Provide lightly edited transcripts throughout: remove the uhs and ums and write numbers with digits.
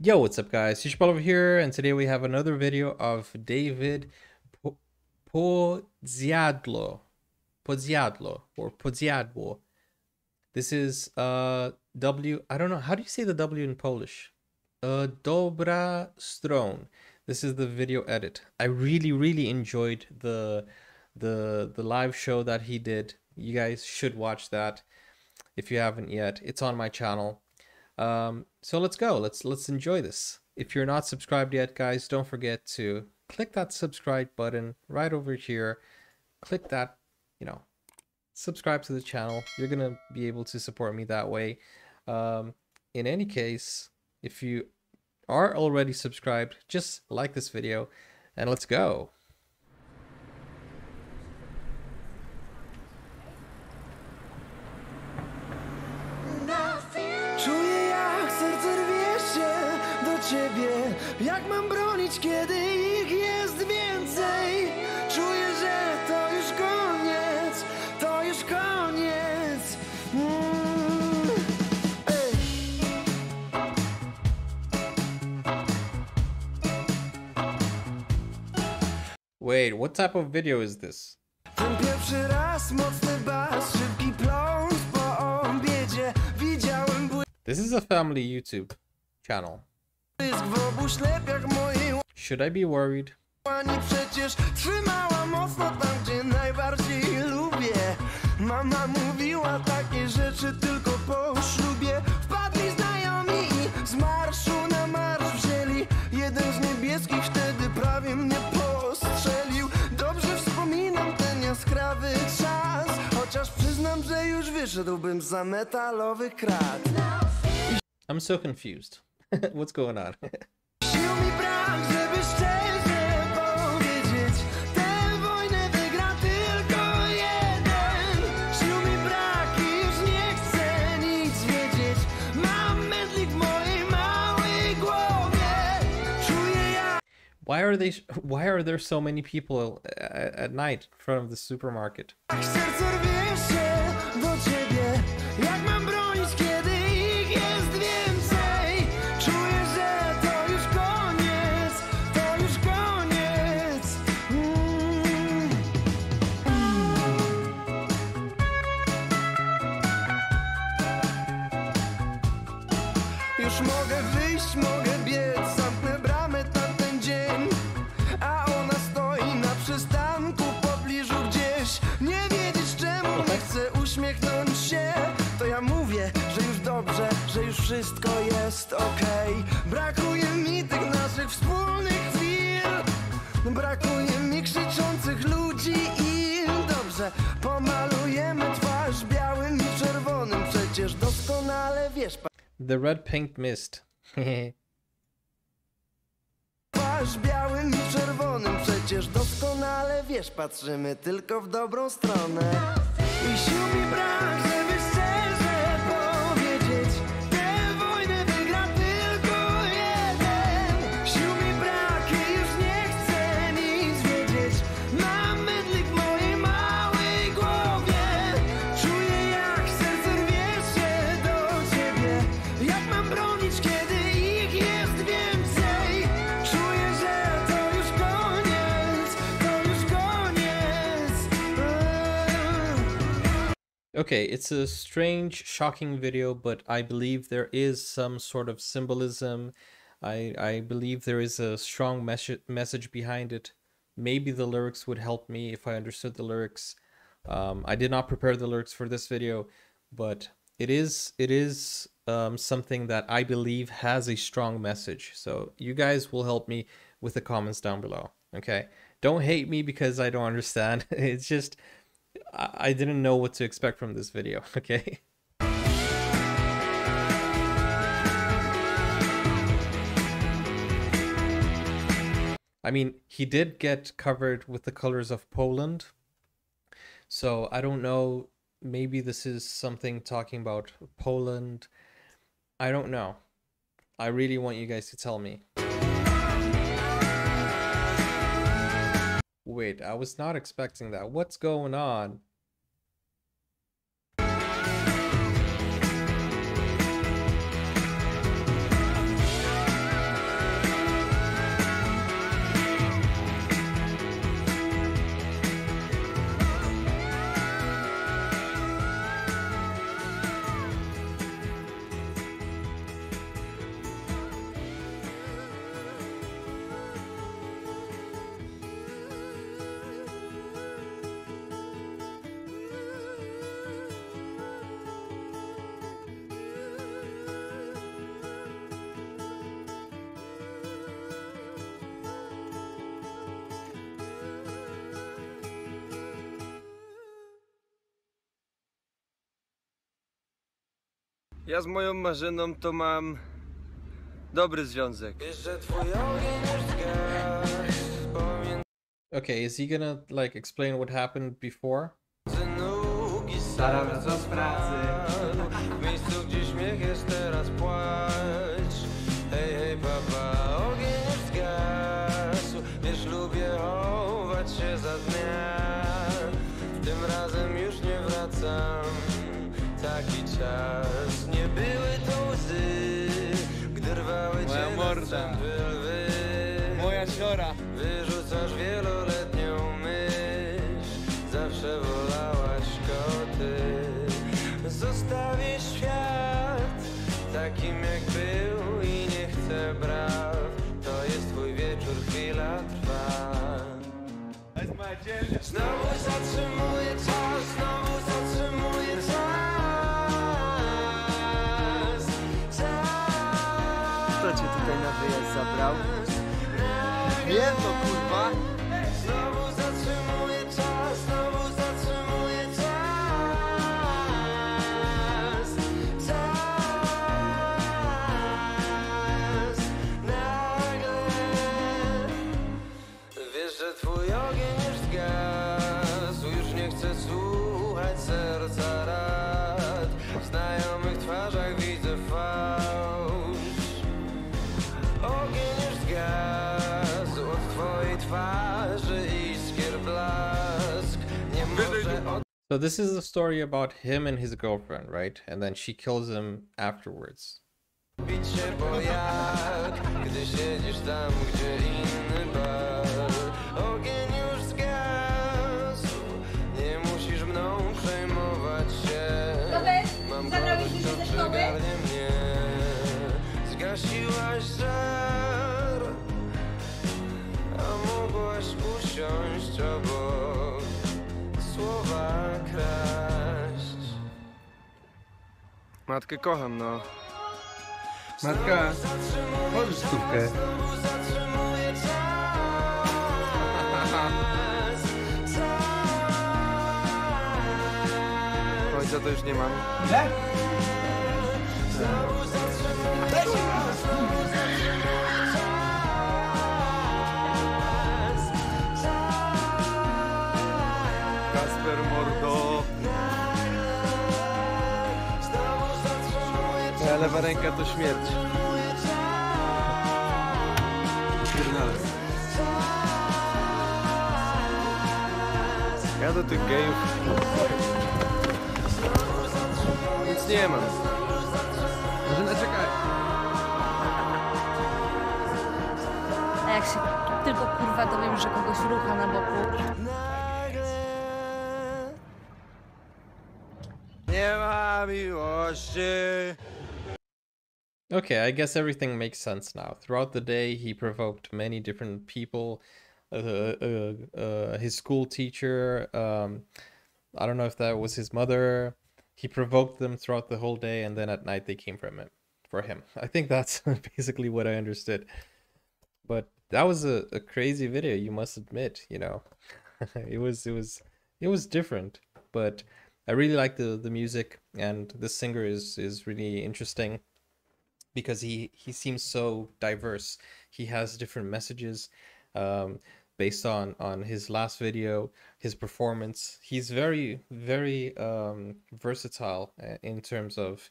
Yo, what's up guys, Huge Paul over here, and today we have another video of David Podsiadło. This is W, I don't know, how do you say the W in Polish? W Dobra Strone. This is the video edit. I really enjoyed the live show that he did. You guys should watch that if you haven't yet. It's on my channel. So let's go. Let's enjoy this. If you're not subscribed yet, guys, don't forget to click that subscribe button right over here. Click that, you know, subscribe to the channel. You're going to be able to support me that way. In any case, if you are already subscribed, just like this video and let's go. Jak mam bronić, kiedy ich jest więcej? Czuję, że to już koniec, to już koniec. Ej. Wait, what type of video is this? Ten pierwszy raz mocny bas, szybki pląs po obiedzie. Widziałem bły... This is a family YouTube channel. Should I be worried? Przecież trzymała mocno tam, gdzie najbardziej lubię. Mama mówiła takie rzeczy tylko po ślubie. Wpadli znajomi i z marszu na marsz wzięli. Jeden z niebieskich wtedy prawie mnie postrzelił. Dobrze wspominam ten jaskrawy czas, chociaż przyznam, że już wyszedłbym za metalowy krat. I'm so confused. What's going on? Why are there so many people at night in front of the supermarket? Już mogę wyjść, mogę biec, zamknę bramę tamten dzień. A ona stoi na przystanku w pobliżu gdzieś. Nie wiedzieć czemu nie chcę uśmiechnąć się. To ja mówię, że już dobrze, że już wszystko jest okej. Brakuje mi tych naszych wspólnych chwil. Brakuje mi krzyczących ludzi i dobrze. Pomalujemy twarz białym i czerwonym. Przecież doskonale wiesz. The red paint mist. Twarz białym i czerwonym, przecież doskonale wiesz, patrzymy tylko w dobrą stronę. I sił mi brak, żeby szczerze powiedzieć, tę wojnę wygra tylko jeden. Sił mi brak i już nie chcę nic wiedzieć. Mam mydlik w mojej małej głowie. Czuję, jak serce rwie się do ciebie. Jak mam bronić, kiedy ich jest więcej? Czuję, że to już koniec, to już koniec. Okay, it's a strange, shocking video, but I believe there is some sort of symbolism. I believe there is a strong message behind it. Maybe the lyrics would help me if I understood the lyrics. I did not prepare the lyrics for this video, but it is something that I believe has a strong message. So you guys will help me with the comments down below. Okay, don't hate me because I don't understand. It's just I didn't know what to expect from this video. Okay. I mean, he did get covered with the colors of Poland, so I don't know. Maybe this is something talking about Poland. I don't know. I really want you guys to tell me. Wait, I was not expecting that. What's going on? Ja z moją Marzeną to mam dobry związek. Okay, is he gonna like explain what happened before? Moja morda, moja siora. Wyrzucasz wieloletnią myśl, zawsze wolałaś koty. Zostawisz świat takim jak był i nie chcę braw. To jest twój wieczór, chwila trwa. Znowu zatrzymuję czas, znowu zatrzymuję czas. Kto cię tutaj na wyjazd zabrał? Wiem to kurwa. Znowu zatrzymuję czas, znowu zatrzymuję czas. Czas nagle. Wiesz, że twój ogień słuchać serca rad. W znajomych twarzach widzę fałsz. Ogień już zgasł od twojej twarzy iskier blask. Nie może od... So this is a story about him and his girlfriend, right? And then she kills him afterwards. Bić się, bo jak, gdy siedzisz tam, gdzie inny bar. Ogień już zgasiłaś żar, a mogłaś usiąść obok, słowa kraść. Matkę kocham, no. Matka, chodź stówkę. Ojca to już nie mam. Kasper Mordo. Moja lewa ręka to śmierć. Ja do tych gejów nic nie mam. A jak się tylko kurwa dowiem, że kogoś rucha na boku. Nie ma miłości. Okay, I guess everything makes sense now. Throughout the day, he provoked many different people. His school teacher, I don't know if that was his mother. He provoked them throughout the whole day, and then at night they came from him. For him, I think that's basically what I understood. But that was a crazy video, you must admit. You know, it was different. But I really like the music, and the singer is really interesting because he seems so diverse. He has different messages. Based on his last video, his performance, he's very, very versatile in terms of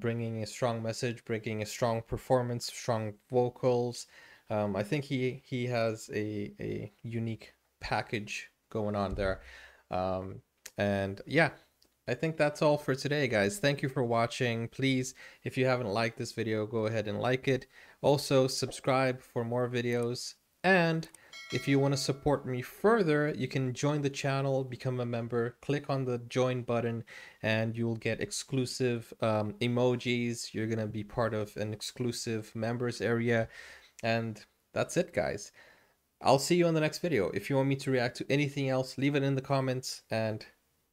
bringing a strong message, bringing a strong performance, strong vocals. I think he has a unique package going on there. And yeah, I think that's all for today, guys. Thank you for watching. Please, if you haven't liked this video, go ahead and like it. Also, subscribe for more videos. And if you want to support me further, you can join the channel, become a member, click on the join button, and you'll get exclusive emojis. You're going to be part of an exclusive members area. And that's it, guys. I'll see you on the next video. If you want me to react to anything else, leave it in the comments. And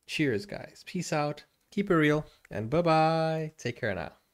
cheers, guys. Peace out. Keep it real. And bye-bye. Take care now.